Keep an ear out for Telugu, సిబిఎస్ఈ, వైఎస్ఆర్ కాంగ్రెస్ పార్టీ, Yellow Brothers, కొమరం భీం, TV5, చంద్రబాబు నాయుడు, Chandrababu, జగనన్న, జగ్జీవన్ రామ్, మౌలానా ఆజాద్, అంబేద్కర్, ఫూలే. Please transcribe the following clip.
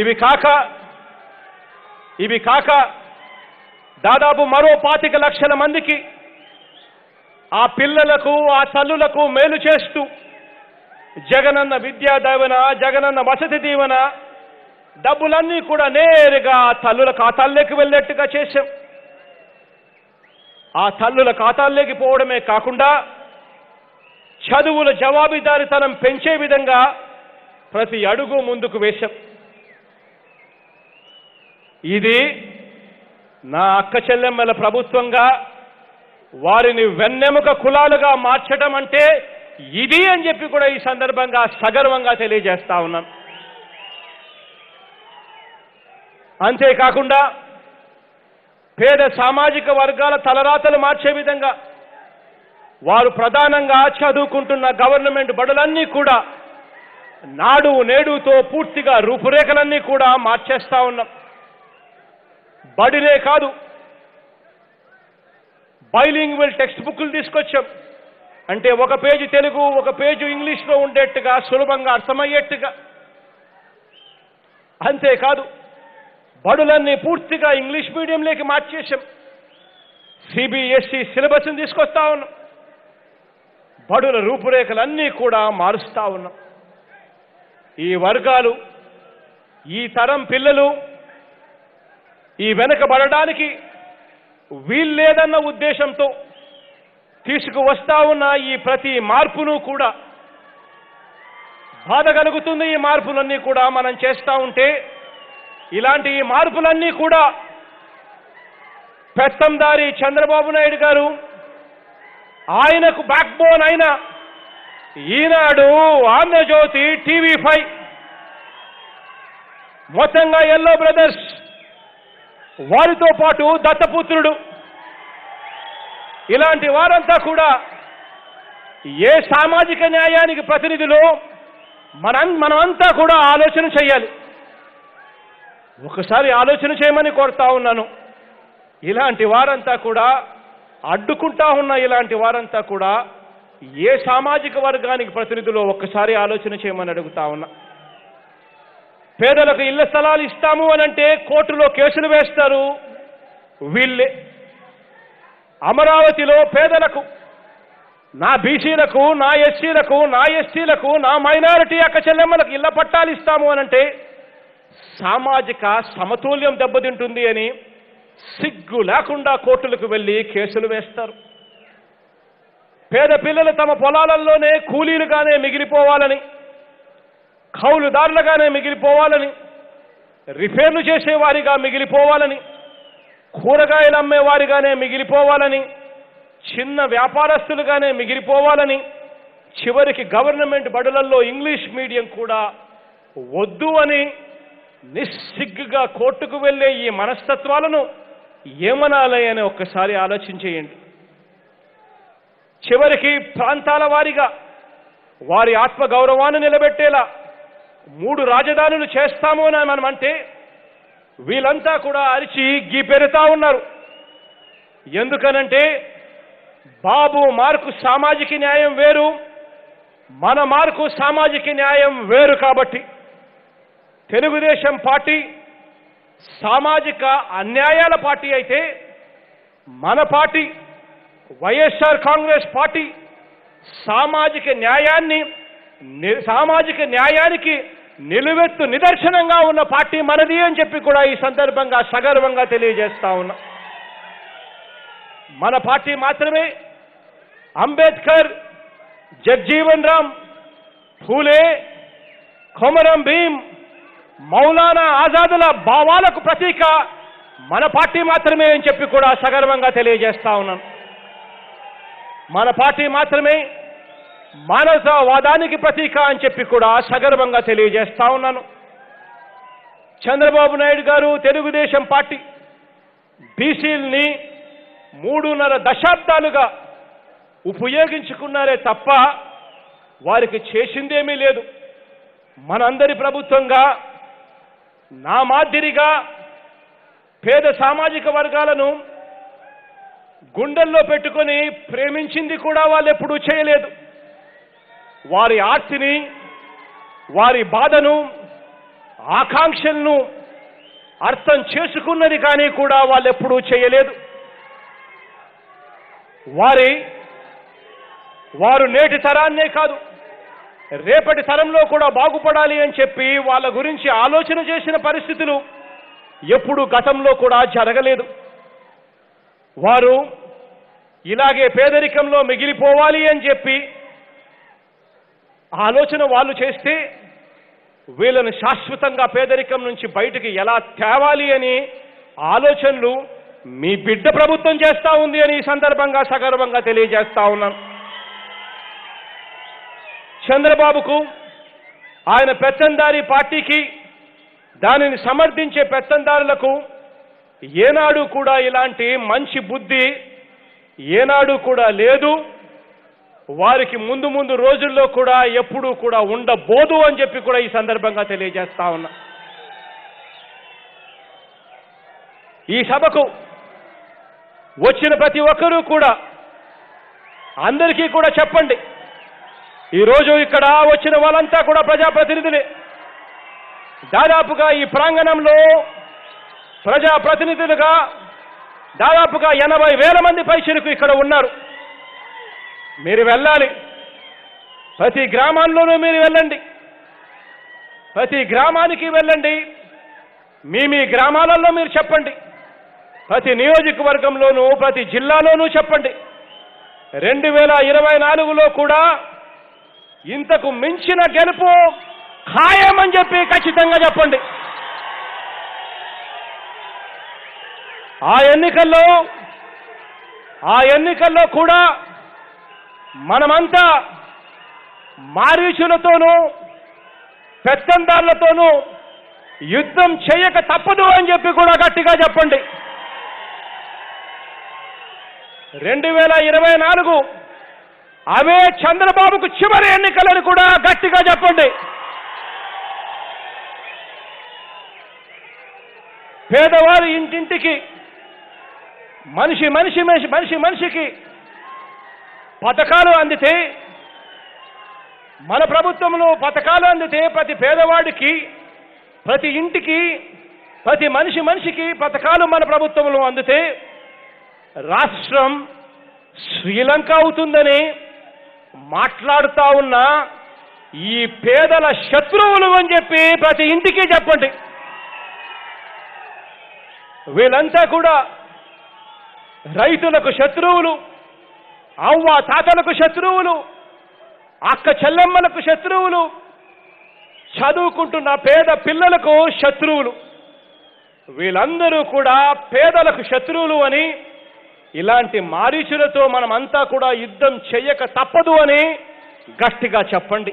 ఇవి కాక దాదాపు మరో 25 లక్షల మందికి ఆ పిల్లలకు ఆ తల్లులకు మేలు చేస్తూ జగనన్న విద్యా దీవెన జగనన్న వసతి దీవెన డబ్బులన్నీ కూడా నేరుగా తల్లుల ఖాతాల్లోకి వెళ్ళేట్టుగా చేశాం। ఆ తల్లుల ఖాతాల్లోకి పోవడమే కాకుండా చదువుల జవాబుదారీతనం పెంచే విధంగా ప్రతి అడుగు ముందుకు వేశాం। ఇది నా అక్క చెల్లెమ్మల ప్రభుత్వంగా వారిని వెన్నెముక కులాలుగా మార్చడం అంటే ఇది అని చెప్పి కూడా ఈ సందర్భంగా సగర్వంగా తెలియజేస్తా ఉన్నాం। అంతే కాకుండా పేద సామాజిక వర్గాల తలరాతలు మార్చే విధంగా వారు ప్రధానంగా చదువుకుంటున్న గవర్నమెంట్ బడులన్నీ కూడా నాడు నేడుతో పూర్తిగా రూపురేఖలన్నీ కూడా మార్చేస్తా ఉన్నాం। బడిలే కాదు బైలింగ్వల్ టెక్స్ట్ బుక్లు తీసుకొచ్చాం। అంటే ఒక పేజీ తెలుగు ఒక పేజీ ఇంగ్లీష్లో ఉండేట్టుగా సులభంగా అర్థమయ్యేట్టుగా, అంతేకాదు బడులన్నీ పూర్తిగా ఇంగ్లీష్ మీడియంలోకి మార్చేశాం। సిబిఎస్ఈ సిలబస్ని తీసుకొస్తా ఉన్నాం, బడుల రూపురేఖలన్నీ కూడా మారుస్తా ఉన్నాం। ఈ వర్గాలు ఈ తరం పిల్లలు ఈ వెనకబడడానికి వీల్లేదన్న ఉద్దేశంతో తీసుకువస్తా ఉన్న ఈ ప్రతి మార్పును కూడా బాధ కలుగుతుంది। ఈ మార్పులన్నీ కూడా మనం చేస్తూ ఉంటే ఇలాంటి ఈ మార్పులన్నీ కూడా పెత్తందారి చంద్రబాబు నాయుడు గారు ఆయనకు బ్యాక్ బోన్ అయిన ఈనాడు ఆంధ్రజ్యోతి TV5 మొత్తంగా ఎల్లో బ్రదర్స్ వారితో పాటు దత్తపుత్రుడు ఇలాంటి వారంతా కూడా ఏ సామాజిక న్యాయానికి ప్రతినిధులు మనమంతా కూడా ఆలోచన చేయాలి। ఒకసారి ఆలోచన చేయమని కోరుతా ఉన్నాను। ఇలాంటి వారంతా కూడా అడ్డుకుంటా ఉన్న ఇలాంటి వారంతా కూడా ఏ సామాజిక వర్గానికి ప్రతినిధులు ఒక్కసారి ఆలోచన చేయమని అడుగుతా ఉన్నా। పేదలకు ఇళ్ల స్థలాలు ఇస్తాము అని అంటే కోర్టులో కేసులు వేస్తారు వీళ్ళే। అమరావతిలో పేదలకు నా బీసీలకు నా ఎస్సీలకు నా ఎస్టీలకు నా మైనారిటీ అక్క చెల్లెమ్మలకు ఇళ్ల పట్టాలు ఇస్తాము అనంటే సామాజిక సమతుల్యం దెబ్బతింటుంది అని సిగ్గు లేకుండా కోర్టులకు వెళ్ళి కేసులు వేస్తారు। పేద పిల్లలు తమ పొలాలలోనే కూలీలుగానే మిగిలిపోవాలని కౌలుదారులుగానే మిగిలిపోవాలని రిఫేర్లు చేసేవారిగా మిగిలిపోవాలని కూరగాయలు అమ్మేవారిగానే మిగిలిపోవాలని చిన్న వ్యాపారస్తులుగానే మిగిలిపోవాలని చివరికి గవర్నమెంట్ బడులల్లో ఇంగ్లీష్ మీడియం కూడా వద్దు అని నిస్సిగ్గుగా కోర్టుకు వెళ్ళే ఈ మనస్తత్వాలను ఏమనాలి అని ఒక్కసారి ఆలోచించేయండి। చివరికి ప్రాంతాల వారిగా వారి ఆత్మగౌరవాన్ని నిలబెట్టేలా 3 రాజధానులు చేస్తాము అని మనం అంటే వీళ్ళంతా కూడా అరిచి గీపెడతా ఉన్నారు। ఎందుకనంటే బాబు మార్కు సామాజిక న్యాయం వేరు, మన మార్కు సామాజిక న్యాయం వేరు కాబట్టి తెలుగుదేశం పార్టీ సామాజిక అన్యాయాల పార్టీ అయితే మన పార్టీ వైఎస్ఆర్ కాంగ్రెస్ పార్టీ సామాజిక న్యాయానికి నిలువెత్తు నిదర్శనంగా ఉన్న పార్టీ మనది అని చెప్పి కూడా ఈ సందర్భంగా సగర్వంగా తెలియజేస్తా ఉన్నా। మన పార్టీ మాత్రమే అంబేద్కర్, జగ్జీవన్ రామ్, ఫూలే, కొమరం భీం, మౌలానా ఆజాదుల భావాలకు ప్రతీక మన పార్టీ మాత్రమే అని చెప్పి కూడా సగర్వంగా తెలియజేస్తా ఉన్నాను। మన పార్టీ మాత్రమే మానవతావాదానికి ప్రతీక అని చెప్పి కూడా సగర్వంగా తెలియజేస్తా ఉన్నాను। చంద్రబాబు నాయుడు గారు తెలుగుదేశం పార్టీ బీసీల్ని 3.5 దశాబ్దాలుగా ఉపయోగించుకున్నారే తప్ప వారికి చేసిందేమీ లేదు। మనందరి ప్రభుత్వంగా నా మాదిరిగా పేద సామాజిక వర్గాలను గుండెల్లో పెట్టుకొని ప్రేమించింది కూడా వాళ్ళు ఎప్పుడూ చేయలేదు। వారి ఆస్తిని వారి బాధను ఆకాంక్షలను అర్థం చేసుకున్నది కానీ కూడా వాళ్ళు ఎప్పుడూ చేయలేదు. వారు నేటి తరాన్నే కాదు రేపటి తరంలో కూడా బాగుపడాలి అని చెప్పి వాళ్ళ గురించి ఆలోచన చేసిన పరిస్థితులు ఎప్పుడు గతంలో కూడా జరగలేదు. వారు ఇలాగే పేదరికంలో మిగిలిపోవాలి అని చెప్పి ఆలోచన వాళ్ళు చేస్తే వీళ్ళని శాశ్వతంగా పేదరికం నుంచి బయటికి ఎలా తేవాలి అని ఆలోచనలు మీ బిడ్డ ప్రభుత్వం చేస్తా ఉంది అని ఈ సందర్భంగా సగర్వంగా తెలియజేస్తా ఉన్నాను. చంద్రబాబుకు ఆయన పెత్తందారీ పార్టీకి దానిని సమర్థించే పెత్తందారులకు ఏనాడు కూడా ఇలాంటి మంచి బుద్ధి ఏనాడు కూడా లేదు. వారికి ముందు ముందు రోజుల్లో కూడా ఎప్పుడూ కూడా ఉండబోదు అని చెప్పి కూడా ఈ సందర్భంగా తెలియజేస్తా ఉన్నా. ఈ సభకు వచ్చిన ప్రతి ఒక్కరూ కూడా అందరికీ కూడా చెప్పండి, ఈరోజు ఇక్కడ వచ్చిన వాళ్ళంతా కూడా ప్రజాప్రతినిధులే. దాదాపుగా ఈ ప్రాంగణంలో ప్రజాప్రతినిధులుగా దాదాపుగా 80,000 మంది పైచిలకు ఇక్కడ ఉన్నారు. మీరు వెళ్ళాలి, ప్రతి గ్రామాల్లోనూ మీరు వెళ్ళండి, ప్రతి గ్రామానికి వెళ్ళండి, మీ గ్రామాలలో మీరు చెప్పండి, ప్రతి నియోజకవర్గంలోనూ ప్రతి జిల్లాలోనూ చెప్పండి. 2024లో కూడా ఇంతకు మించిన గెలుపు ఖాయమని చెప్పి ఖచ్చితంగా చెప్పండి. ఆ ఎన్నికల్లో కూడా మనమంతా మారీచులతోనూ పెత్తందారులతోనూ యుద్ధం చేయక తప్పదు అని చెప్పి కూడా గట్టిగా చెప్పండి. 2024 అవే చంద్రబాబుకు చివరి ఎన్నికలని కూడా గట్టిగా చెప్పండి. పేదవారి ఇంటింటికి, మనిషికి పథకాలు అందితే, మన ప్రభుత్వంలో పథకాలు అందితే ప్రతి పేదవాడికి, ప్రతి ఇంటికి, ప్రతి మనిషికి పథకాలు మన ప్రభుత్వంలో అందితే రాష్ట్రం శ్రీలంక అవుతుందని మాట్లాడుతా ఉన్న ఈ పేదల శత్రువులు అని చెప్పి ప్రతి ఇంటికి చెప్పండి. వీళ్ళంతా కూడా రైతులకు శత్రువులు, అవ్వ తాతలకు శత్రువులు, అక్క చెల్లెమ్మలకు శత్రువులు, చదువుకుంటున్న పేద పిల్లలకు శత్రువులు. వీళ్ళందరూ కూడా పేదలకు శత్రువులు అని, ఇలాంటి మారీచులతో మనమంతా కూడా యుద్ధం చేయక తప్పదు అని గట్టిగా చెప్పండి.